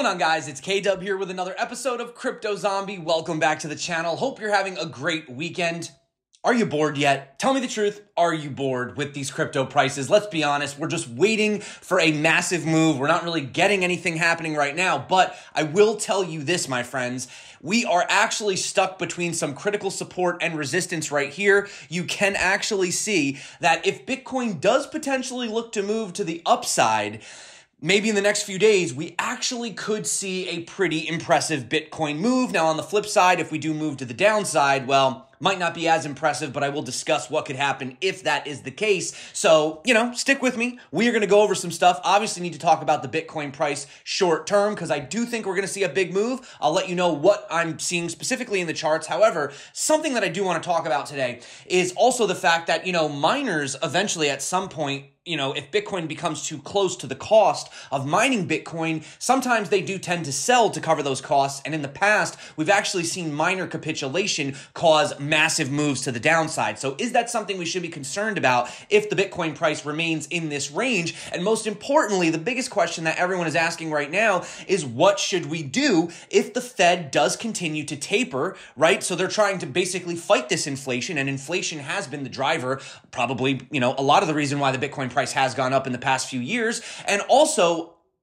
going on, guys? It's K-Dub here with another episode of Crypto Zombie. Welcome back to the channel. Hope you're having a great weekend. Are you bored yet? Tell me the truth. Are you bored with these crypto prices? Let's be honest. We're just waiting for a massive move. We're not really getting anything happening right now, but I will tell you this, my friends. We are actually stuck between some critical support and resistance right here. You can actually see that if Bitcoin does potentially look to move to the upside, maybe in the next few days, we actually could see a pretty impressive Bitcoin move. Now, on the flip side, if we do move to the downside, well, might not be as impressive, but I will discuss what could happen if that is the case. So, you know, stick with me. We are going to go over some stuff. Obviously, need to talk about the Bitcoin price short term because I do think we're going to see a big move. I'll let you know what I'm seeing specifically in the charts. However, something that I do want to talk about today is also the fact that, you know, miners eventually at some point, you know, if Bitcoin becomes too close to the cost of mining Bitcoin, sometimes they do tend to sell to cover those costs. And in the past, we've actually seen miner capitulation cause massive moves to the downside. So is that something we should be concerned about if the Bitcoin price remains in this range? And most importantly, the biggest question that everyone is asking right now is what should we do if the Fed does continue to taper, right? So they're trying to basically fight this inflation, and inflation has been the driver, probably, you know, a lot of the reason why the Bitcoin price has gone up in the past few years. And also,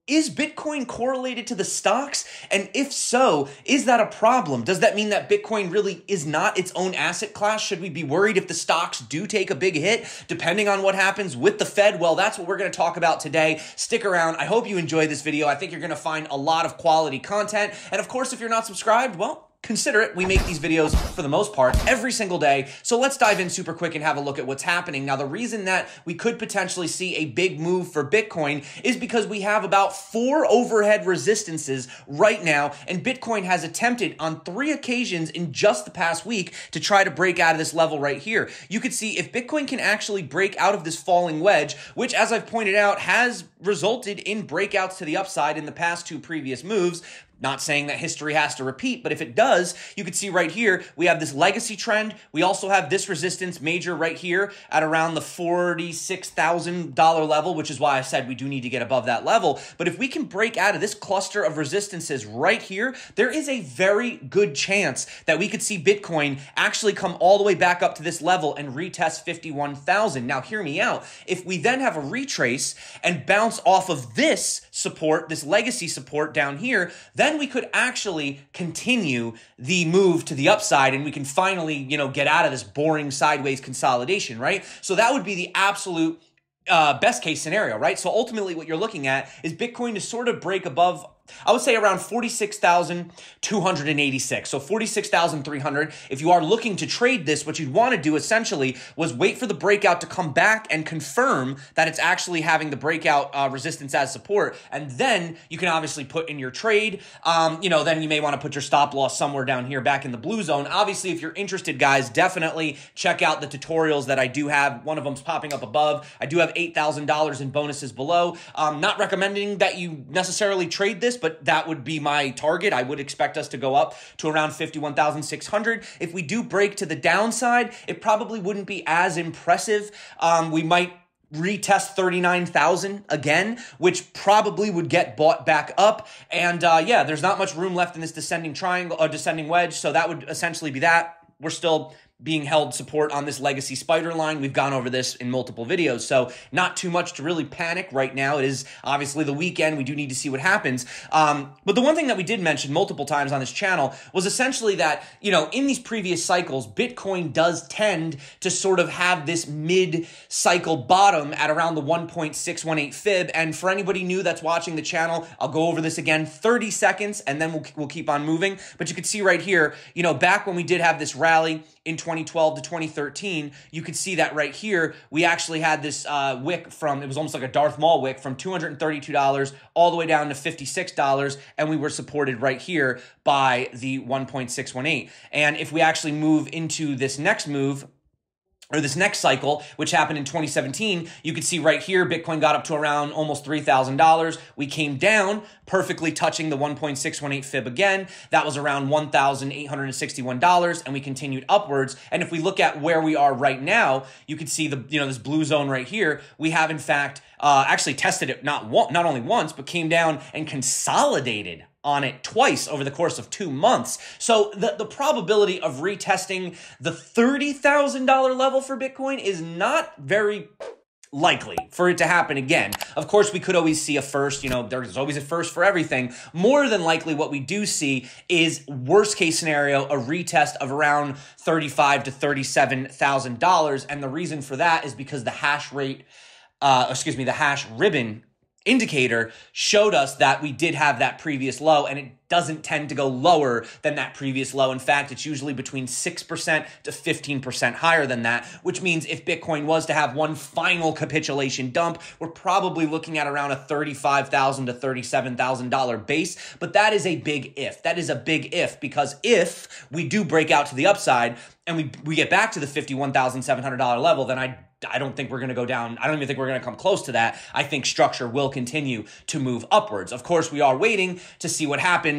is Bitcoin correlated to the stocks? And if so, is that a problem? Does that mean that Bitcoin really is not its own asset class? Should we be worried if the stocks do take a big hit, depending on what happens with the Fed? Well, that's what we're going to talk about today. Stick around. I hope you enjoy this video. I think you're going to find a lot of quality content. And of course, if you're not subscribed, well, consider it. We make these videos for the most part every single day. So let's dive in super quick and have a look at what's happening. Now, the reason that we could potentially see a big move for Bitcoin is because we have about 4 overhead resistances right now. And Bitcoin has attempted on 3 occasions in just the past week to try to break out of this level right here. You could see if Bitcoin can actually break out of this falling wedge, which, as I've pointed out, has resulted in breakouts to the upside in the past 2 previous moves. Not saying that history has to repeat, but if it does, you can see right here, we have this legacy trend. We also have this resistance major right here at around the $46,000 level, which is why I said we do need to get above that level. But if we can break out of this cluster of resistances right here, there is a very good chance that we could see Bitcoin actually come all the way back up to this level and retest 51,000. Now, hear me out. If we then have a retrace and bounce off of this support, this legacy support down here, then we could actually continue the move to the upside and we can finally, you know, get out of this boring sideways consolidation, right? So that would be the absolute best case scenario, right? So ultimately what you're looking at is Bitcoin to sort of break above, I would say around 46,286. So 46,300. If you are looking to trade this, what you'd want to do essentially was wait for the breakout to come back and confirm that it's actually having the breakout resistance as support. And then you can obviously put in your trade. You know, then you may want to put your stop loss somewhere down here back in the blue zone. Obviously, if you're interested, guys, definitely check out the tutorials that I do have. One of them's popping up above. I do have $8,000 in bonuses below. Not recommending that you necessarily trade this, but that would be my target. I would expect us to go up to around 51,600. If we do break to the downside, it probably wouldn't be as impressive. We might retest 39,000 again, which probably would get bought back up. And yeah, there's not much room left in this descending triangle or descending wedge. So that would essentially be that. We're still being held support on this legacy spider line. We've gone over this in multiple videos, so not too much to really panic right now. It is obviously the weekend. We do need to see what happens. But the one thing that we did mention multiple times on this channel was essentially that, you know, in these previous cycles, Bitcoin does tend to sort of have this mid-cycle bottom at around the 1.618 fib. And for anybody new that's watching the channel, I'll go over this again, 30 seconds, and then we'll keep on moving. But you can see right here, you know, back when we did have this rally in 2012 to 2013, you could see that right here, we actually had this wick from, it was almost like a Darth Maul wick from $232 all the way down to $56. And we were supported right here by the 1.618. And if we actually move into this next move, or this next cycle, which happened in 2017, you could see right here, Bitcoin got up to around almost $3,000. We came down, perfectly touching the 1.618 fib again. That was around $1,861, and we continued upwards. And if we look at where we are right now, you could see the this blue zone right here. We have in fact actually tested it not only once, but came down and consolidated on it twice over the course of 2 months. So the probability of retesting the $30,000 level for Bitcoin is not very likely for it to happen again. Of course, we could always see a first, there's always a first for everything. More than likely, what we do see is worst case scenario, a retest of around $35,000 to $37,000. And the reason for that is because the hash rate, the hash ribbon indicator showed us that we did have that previous low, and it doesn't tend to go lower than that previous low. In fact, it's usually between 6% to 15% higher than that, which means if Bitcoin was to have one final capitulation dump, we're probably looking at around a $35,000 to $37,000 base. But that is a big if. That is a big if, because if we do break out to the upside and we get back to the $51,700 level, then I don't think we're going to go down. I don't even think we're going to come close to that. I think structure will continue to move upwards. Of course, we are waiting to see what happens.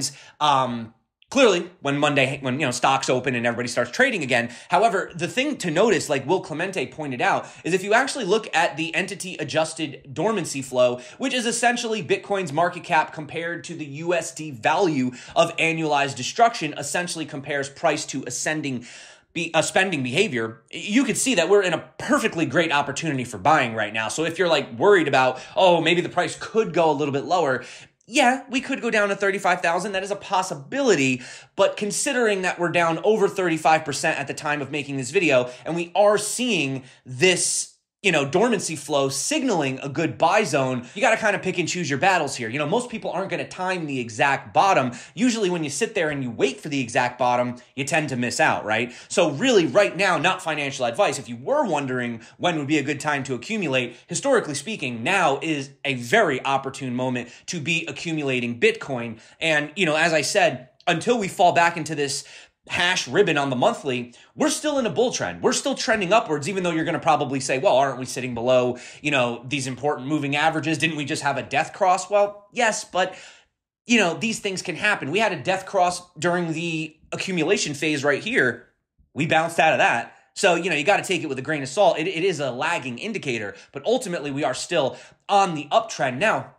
Clearly, when Monday, when stocks open and everybody starts trading again. However, the thing to notice, like Will Clemente pointed out, is if you actually look at the entity adjusted dormancy flow, which is essentially Bitcoin's market cap compared to the USD value of annualized destruction, essentially compares price to ascending spending behavior, you could see that we're in a perfectly great opportunity for buying right now. So if you're like worried about, oh, maybe the price could go a little bit lower, yeah, we could go down to 35,000. That is a possibility. But considering that we're down over 35% at the time of making this video, and we are seeing this dormancy flow signaling a good buy zone, you got to kind of pick and choose your battles here. Most people aren't going to time the exact bottom. Usually when you sit there and you wait for the exact bottom, you tend to miss out, right? So really right now, not financial advice. If you were wondering when would be a good time to accumulate, historically speaking, now is a very opportune moment to be accumulating Bitcoin. And, as I said, until we fall back into this hash ribbon on the monthly, we're still in a bull trend. We're still trending upwards, even though you're going to probably say, well, aren't we sitting below, these important moving averages? Didn't we just have a death cross? Well, yes, but, these things can happen. We had a death cross during the accumulation phase right here. We bounced out of that. So, you got to take it with a grain of salt. It is a lagging indicator, but ultimately we are still on the uptrend now.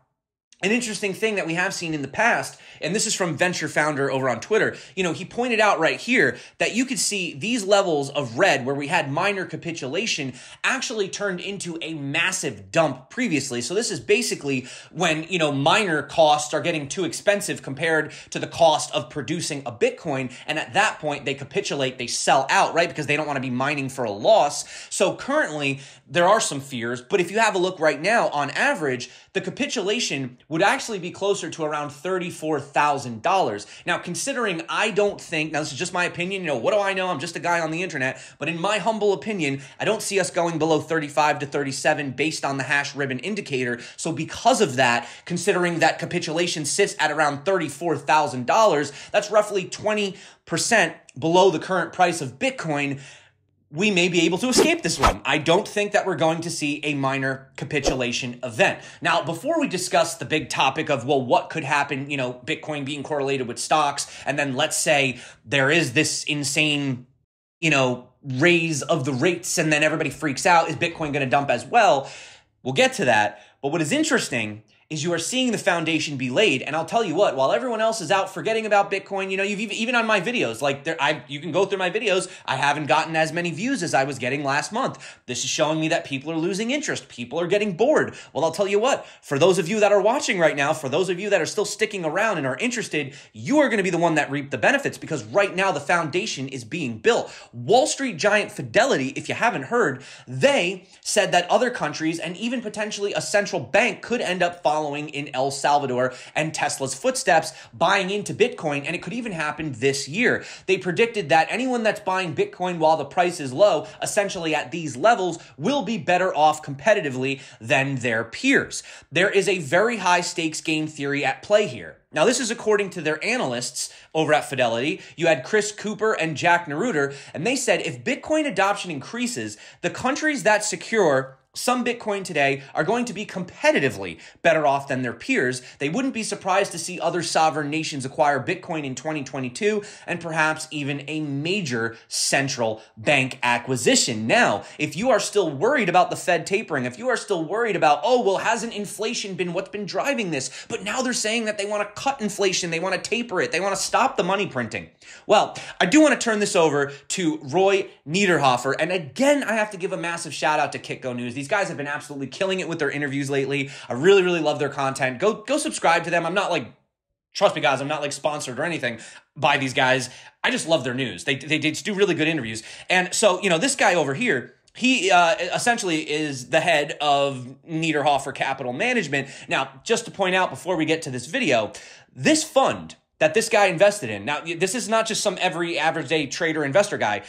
An interesting thing that we have seen in the past, and this is from Venture Founder over on Twitter, he pointed out right here that you could see these levels of red where we had minor capitulation actually turned into a massive dump previously. So this is basically when, minor costs are getting too expensive compared to the cost of producing a Bitcoin. And at that point, they capitulate, they sell out, right? Because they don't want to be mining for a loss. So currently, there are some fears. But if you have a look right now, on average, the capitulation would actually be closer to around $34,000. Now, considering I don't think, now this is just my opinion, what do I know? I'm just a guy on the internet, but in my humble opinion, I don't see us going below 35 to 37 based on the hash ribbon indicator. So because of that, considering that capitulation sits at around $34,000, that's roughly 20% below the current price of Bitcoin. We may be able to escape this one. I don't think that we're going to see a minor capitulation event. Now, before we discuss the big topic of, well, what could happen, Bitcoin being correlated with stocks, and then let's say there is this insane, raise of the rates, and then everybody freaks out. Is Bitcoin going to dump as well? We'll get to that. But what is interesting is you are seeing the foundation be laid. And I'll tell you what, while everyone else is out forgetting about Bitcoin, you've even on my videos, like you can go through my videos. I haven't gotten as many views as I was getting last month. This is showing me that people are losing interest. People are getting bored. Well, I'll tell you what, for those of you that are watching right now, for those of you that are still sticking around and are interested, you are going to be the one that reap the benefits, because right now the foundation is being built. Wall Street giant Fidelity, if you haven't heard, they said that other countries and even potentially a central bank could end up following following in El Salvador and Tesla's footsteps, buying into Bitcoin, and it could even happen this year. They predicted that anyone that's buying Bitcoin while the price is low, essentially at these levels, will be better off competitively than their peers. There is a very high stakes game theory at play here. Now, this is according to their analysts over at Fidelity. You had Chris Cooper and Jack Naruder, and they said if Bitcoin adoption increases, the countries that secure some Bitcoin today are going to be competitively better off than their peers. They wouldn't be surprised to see other sovereign nations acquire Bitcoin in 2022 and perhaps even a major central bank acquisition. Now, if you are still worried about the Fed tapering, if you are still worried about, oh, well, hasn't inflation been what's been driving this? But now they're saying that they want to cut inflation. They want to taper it. They want to stop the money printing. Well, I do want to turn this over to Roy Niederhofer. And again, I have to give a massive shout out to Kitco News. These guys have been absolutely killing it with their interviews lately. I really love their content. Go subscribe to them. I'm not like, trust me guys, I'm not like sponsored or anything by these guys. I just love their news. They do really good interviews. And so, you know, this guy over here, he essentially is the head of Niederhofer Capital Management. Now, just to point out before we get to this video, this fund that this guy invested in, now this is not just some every average day trader investor guy.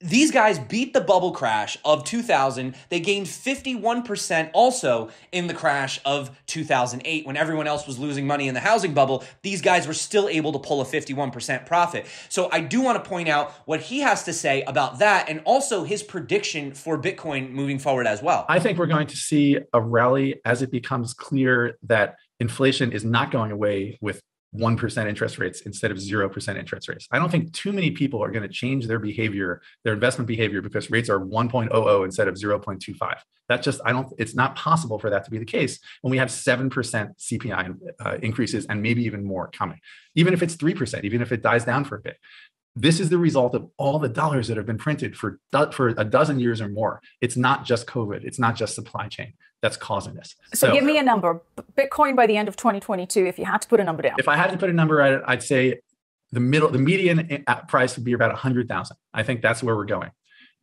These guys beat the bubble crash of 2000. They gained 51% also in the crash of 2008 when everyone else was losing money in the housing bubble. These guys were still able to pull a 51% profit. So I do want to point out what he has to say about that and also his prediction for Bitcoin moving forward as well. I think we're going to see a rally as it becomes clear that inflation is not going away with 1% interest rates instead of 0% interest rates. I don't think too many people are going to change their behavior, their investment behavior, because rates are 1.00 instead of 0.25. That's just, it's not possible for that to be the case when we have 7% CPI increases and maybe even more coming. Even if it's 3%, even if it dies down for a bit. This is the result of all the dollars that have been printed for a dozen years or more. It's not just COVID. It's not just supply chain that's causing this. So give me a number. Bitcoin by the end of 2022, if you had to put a number down. If I had to put a number, I'd say the median price would be about 100,000. I think that's where we're going.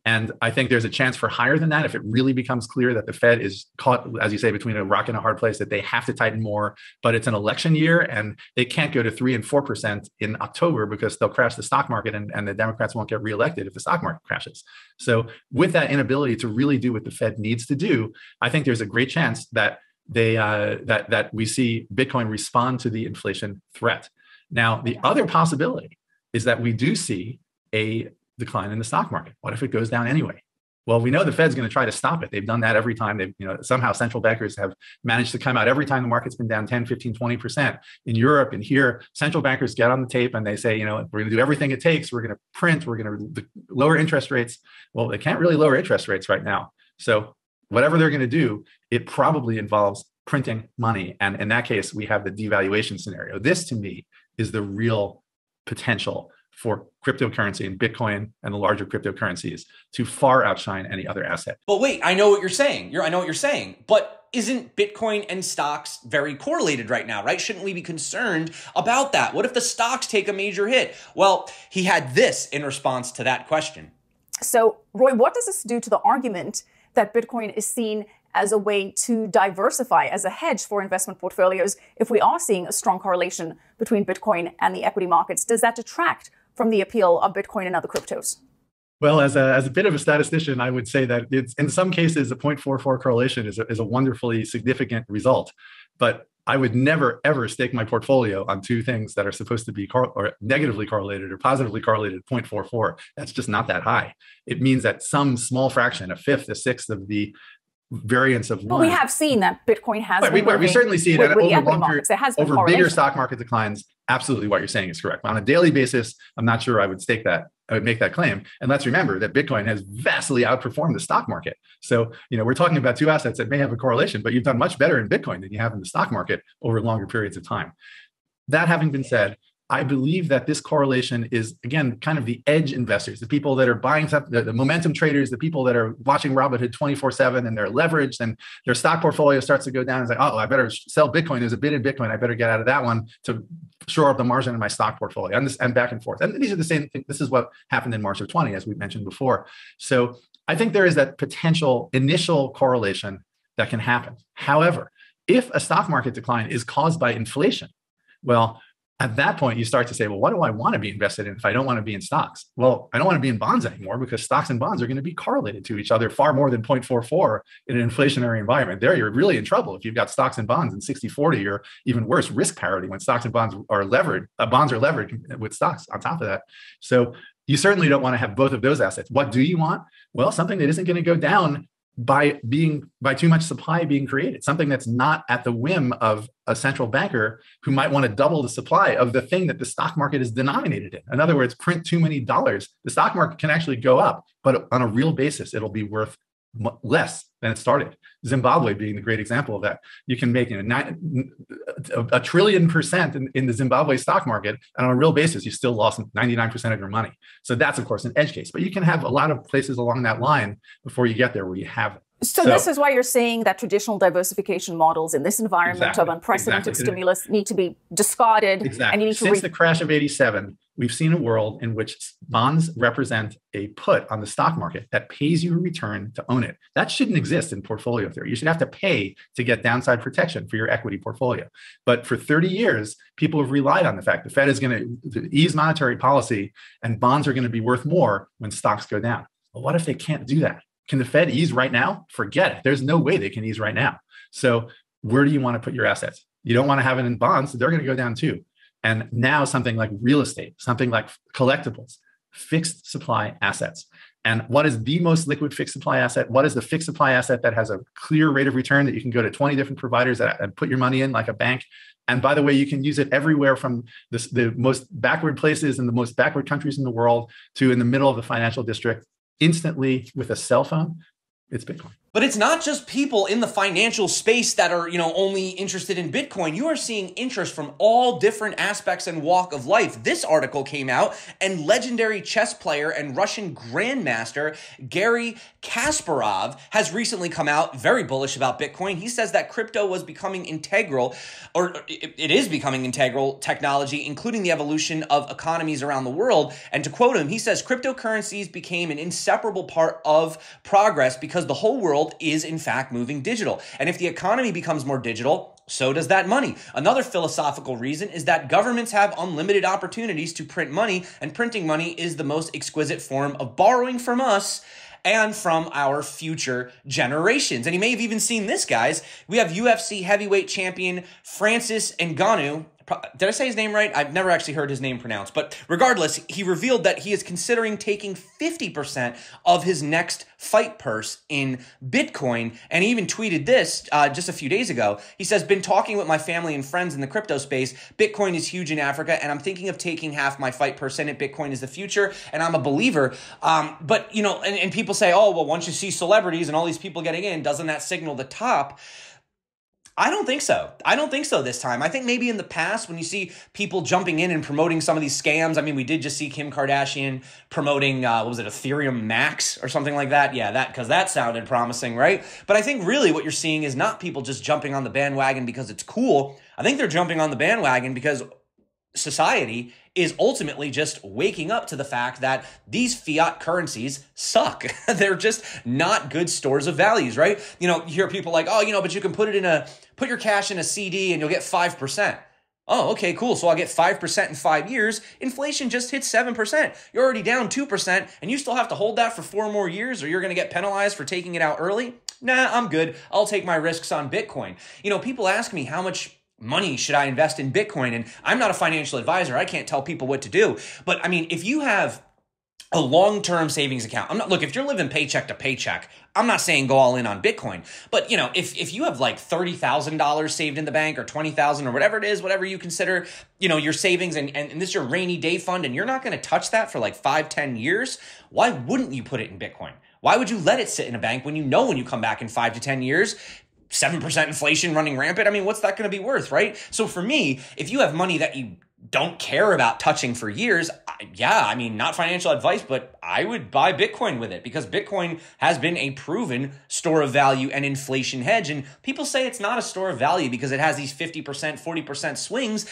And I think there's a chance for higher than that if it really becomes clear that the Fed is caught, as you say, between a rock and a hard place, that they have to tighten more, but it's an election year and they can't go to 3% and 4% in October because they'll crash the stock market and the Democrats won't get reelected if the stock market crashes. So with that inability to really do what the Fed needs to do, I think there's a great chance that that we see Bitcoin respond to the inflation threat. Now, the other possibility is that we do see a decline in the stock market. What if it goes down anyway? Well, we know the Fed's going to try to stop it. They've done that every time. They've, somehow central bankers have managed to come out every time the market's been down 10, 15, 20%. In Europe and here, central bankers get on the tape and they say, we're going to do everything it takes. We're going to print. We're going to lower interest rates. Well, they can't really lower interest rates right now. So whatever they're going to do, it probably involves printing money. And in that case, we have the devaluation scenario. This, to me, is the real potential for cryptocurrency and Bitcoin and the larger cryptocurrencies to far outshine any other asset. But wait, I know what you're saying. I know what you're saying, but isn't Bitcoin and stocks very correlated right now, right? Shouldn't we be concerned about that? What if the stocks take a major hit? Well, he had this in response to that question. So, Roy, what does this do to the argument that Bitcoin is seen as a way to diversify, as a hedge for investment portfolios, if we are seeing a strong correlation between Bitcoin and the equity markets? Does that detract from the appeal of Bitcoin and other cryptos? Well, as a bit of a statistician, I would say that it's, in some cases, a 0.44 correlation is a wonderfully significant result. But I would never, ever stake my portfolio on two things that are supposed to be negatively correlated or positively correlated, 0.44. That's just not that high. It means that some small fraction, a fifth, a sixth of the variance of one. But we have seen that Bitcoin has we certainly see it over longer, over bigger stock market declines. Absolutely, what you're saying is correct. On a daily basis, I'm not sure I would stake that. I would make that claim. And let's remember that Bitcoin has vastly outperformed the stock market. So, we're talking about two assets that may have a correlation, but you've done much better in Bitcoin than you have in the stock market over longer periods of time. That having been said, I believe that this correlation is, again, kind of the edge investors, the people that are buying stuff, the momentum traders, the people that are watching Robinhood 24/7 and they're leveraged and their stock portfolio starts to go down. It's like, oh, I better sell Bitcoin. There's a bid in Bitcoin. I better get out of that one to shore up the margin in my stock portfolio, and back and forth. And these are the same thing. This is what happened in March of 20, as we mentioned before. So I think there is that potential initial correlation that can happen. However, If a stock market decline is caused by inflation, well, at that point, you start to say, well, what do I want to be invested in if I don't want to be in stocks? Well, I don't want to be in bonds anymore because stocks and bonds are going to be correlated to each other far more than 0.44 in an inflationary environment. There, you're really in trouble if you've got stocks and bonds in 60-40, or even worse, risk parity when stocks and bonds are levered. Bonds are levered with stocks on top of that. So you certainly don't want to have both of those assets. What do you want? Well, something that isn't going to go down by too much supply being created, something that's not at the whim of a central banker who might want to double the supply of the thing that the stock market is denominated in. In other words, print too many dollars. The stock market can actually go up, but on a real basis, it'll be worth less than it started. Zimbabwe being the great example of that. You can make a trillion % in the Zimbabwe stock market, and on a real basis, you still lost 99% of your money. So that's, of course, an edge case. But you can have a lot of places along that line before you get there where you have it. So this is why you're saying that traditional diversification models in this environment of unprecedented stimulus need to be discarded. And you need Since the crash of 87, we've seen a world in which bonds represent a put on the stock market that pays you a return to own it. That shouldn't exist in portfolio theory. You should have to pay to get downside protection for your equity portfolio. But for 30 years, people have relied on the fact the Fed is going to ease monetary policy and bonds are going to be worth more when stocks go down. But what if they can't do that? Can the Fed ease right now? Forget it. There's no way they can ease right now. So where do you want to put your assets? You don't want to have it in bonds. They're going to go down too. And now something like real estate, something like collectibles, fixed supply assets. And what is the most liquid fixed supply asset? What is the fixed supply asset that has a clear rate of return that you can go to 20 different providers and put your money in like a bank? And by the way, you can use it everywhere from the most backward places and the most backward countries in the world to in the middle of the financial district. Instantly with a cell phone, it's Bitcoin. But it's not just people in the financial space that are, only interested in Bitcoin. You are seeing interest from all different aspects and walk of life. This article came out, and legendary chess player and Russian grandmaster Gary Kasparov has recently come out very bullish about Bitcoin. He says that crypto was becoming integral, or it is becoming integral technology, including the evolution of economies around the world. And to quote him, he says, "Cryptocurrencies became an inseparable part of progress because the whole world is in fact moving digital. And if the economy becomes more digital, so does that money. Another philosophical reason is that governments have unlimited opportunities to print money, and printing money is the most exquisite form of borrowing from us and from our future generations." And you may have even seen this, guys. We have UFC heavyweight champion Francis Ngannou. Did I say his name right? I've never actually heard his name pronounced. But regardless, he revealed that he is considering taking 50% of his next fight purse in Bitcoin. And he even tweeted this just a few days ago. He says, "Been talking with my family and friends in the crypto space. Bitcoin is huge in Africa, and I'm thinking of taking half my fight purse in it. Bitcoin is the future, and I'm a believer." But, and people say, "Oh, well, once you see celebrities and all these people getting in, doesn't that signal the top?" I don't think so. I don't think so this time. I think maybe in the past when you see people jumping in and promoting some of these scams. I mean, we did just see Kim Kardashian promoting, Ethereum Max or something like that. Yeah, because that sounded promising, right? But I think really what you're seeing is not people just jumping on the bandwagon because it's cool. I think they're jumping on the bandwagon because society is ultimately just waking up to the fact that these fiat currencies suck. They're just not good stores of values, right? You hear people like, "Oh, but you can put your cash in a CD and you'll get 5%. Oh, okay, cool. So I'll get 5% in 5 years. Inflation just hit 7%. You're already down 2%, and you still have to hold that for 4 more years, or you're going to get penalized for taking it out early. Nah, I'm good. I'll take my risks on Bitcoin." People ask me how much money should I invest in Bitcoin? And I'm not a financial advisor. I can't tell people what to do. But I mean, if you have a long-term savings account, look, if you're living paycheck to paycheck, I'm not saying go all in on Bitcoin. But, if you have like $30,000 saved in the bank or $20,000 or whatever it is, whatever you consider, your savings and this is your rainy day fund, and you're not going to touch that for like 5-10 years, why wouldn't you put it in Bitcoin? Why would you let it sit in a bank when you come back in 5 to 10 years, 7% inflation running rampant? I mean, what's that going to be worth, right? So for me, if you have money that you don't care about touching for years, not financial advice, but I would buy Bitcoin with it, because Bitcoin has been a proven store of value and inflation hedge. And people say it's not a store of value because it has these 50%, 40% swings.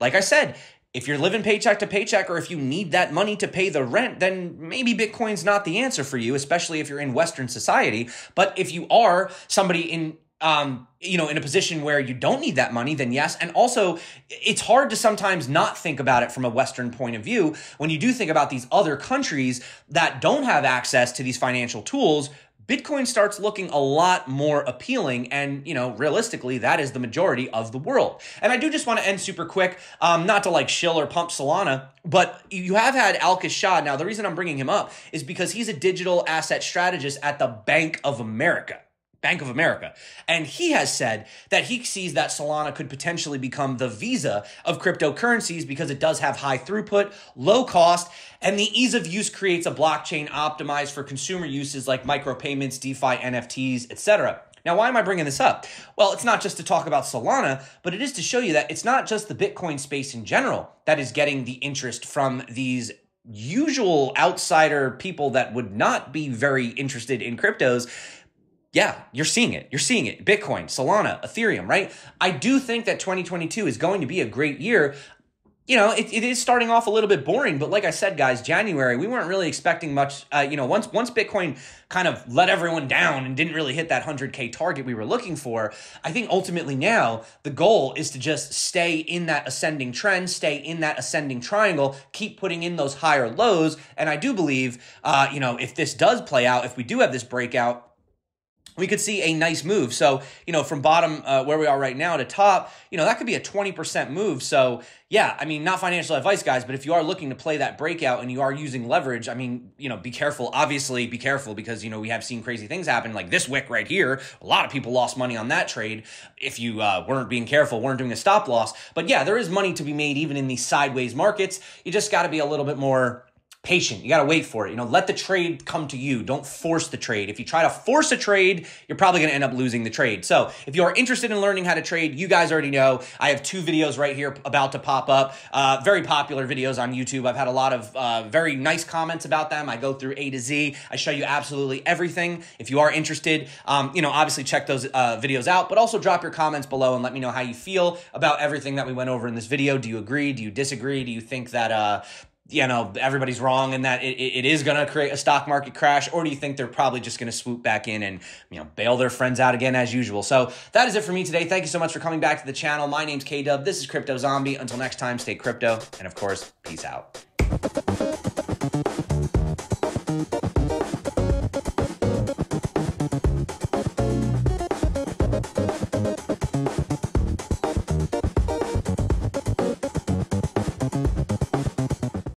Like I said, if you're living paycheck to paycheck, or if you need that money to pay the rent, then maybe Bitcoin's not the answer for you, especially if you're in Western society. But if you are somebody in in a position where you don't need that money, then yes. And also, it's hard to sometimes not think about it from a Western point of view when you do think about these other countries that don't have access to these financial tools. Bitcoin starts looking a lot more appealing, and, realistically, that is the majority of the world. And I do just want to end super quick, not to shill or pump Solana, but you have had Al Kesha. Now, the reason I'm bringing him up is because he's a digital asset strategist at the Bank of America. And he has said that he sees that Solana could potentially become the Visa of cryptocurrencies because it does have high throughput, low cost, and the ease of use creates a blockchain optimized for consumer uses like micropayments, DeFi, NFTs, etc. Now, why am I bringing this up? Well, it's not just to talk about Solana, but it is to show you that it's not just the Bitcoin space in general that is getting the interest from these usual outsider people that would not be very interested in cryptos. Yeah, you're seeing it. You're seeing it. Bitcoin, Solana, Ethereum, right? I do think that 2022 is going to be a great year. It is starting off a little bit boring, but like I said, guys, January, we weren't really expecting much. Once Bitcoin kind of let everyone down and didn't really hit that 100K target we were looking for, I think ultimately now the goal is to just stay in that ascending trend, stay in that ascending triangle, keep putting in those higher lows. And I do believe, if this does play out, if we do have this breakout, we could see a nice move. So, from bottom where we are right now to top, that could be a 20% move. So, yeah, not financial advice, guys, but if you are looking to play that breakout and you are using leverage, be careful. Obviously, be careful because, we have seen crazy things happen like this wick right here. A lot of people lost money on that trade if you weren't being careful, weren't doing a stop loss. But, yeah, there is money to be made even in these sideways markets. You just got to be a little bit more patient. You got to wait for it. Let the trade come to you. Don't force the trade. If you try to force a trade, you're probably going to end up losing the trade. So if you are interested in learning how to trade, you guys already know, I have two videos right here about to pop up. Very popular videos on YouTube. I've had a lot of very nice comments about them. I go through A to Z. I show you absolutely everything. If you are interested, obviously check those videos out, but also drop your comments below and let me know how you feel about everything that we went over in this video. Do you agree? Do you disagree? Do you think that, everybody's wrong and that it is going to create a stock market crash, or do you think they're probably just going to swoop back in and, bail their friends out again as usual? So that is it for me today. Thank you so much for coming back to the channel. My name's K-Dub. This is Crypto Zombie. Until next time, stay crypto. And of course, peace out.